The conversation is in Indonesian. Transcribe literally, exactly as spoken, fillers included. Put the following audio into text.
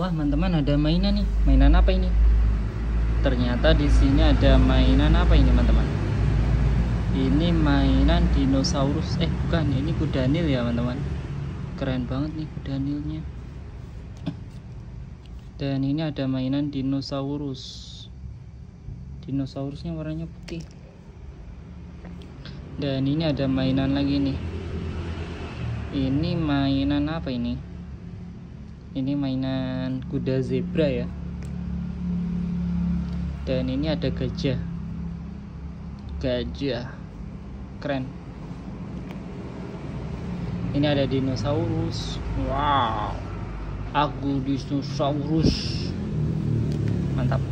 Wah, teman-teman, ada mainan nih. Mainan apa ini? Ternyata di sini ada mainan apa ini, teman-teman? Ini mainan dinosaurus. Eh, bukan, ini kuda nil ya, teman-teman. Keren banget nih kuda nilnya. Dan ini ada mainan dinosaurus. Dinosaurusnya warnanya putih. Dan ini ada mainan lagi nih. Ini mainan apa ini? Ini mainan kuda zebra ya. Dan ini ada gajah. Gajah. Keren. Ini ada dinosaurus. Wow. Aku dinosaurus. Mantap.